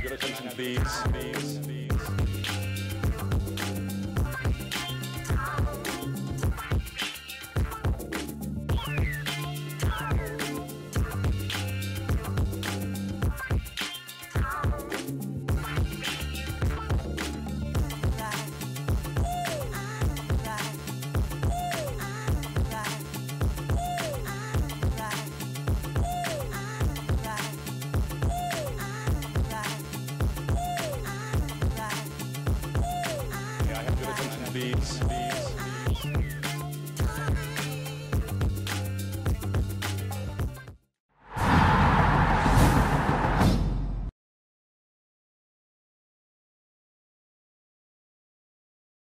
Congratulations, bees.